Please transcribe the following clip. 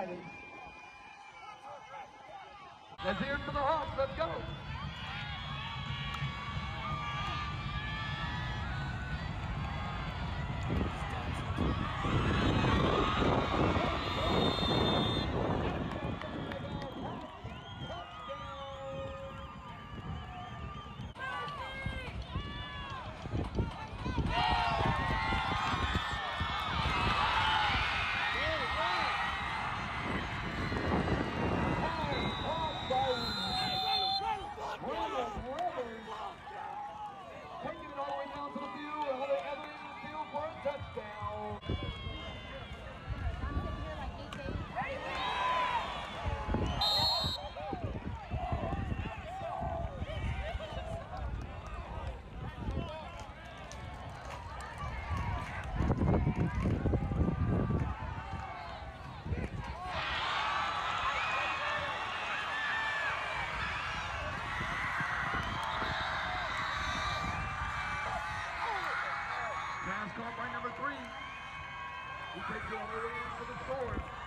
United. Let's hear it for the Hawks. Let's go. Pass caught by number 3. He takes it all the way in for the score.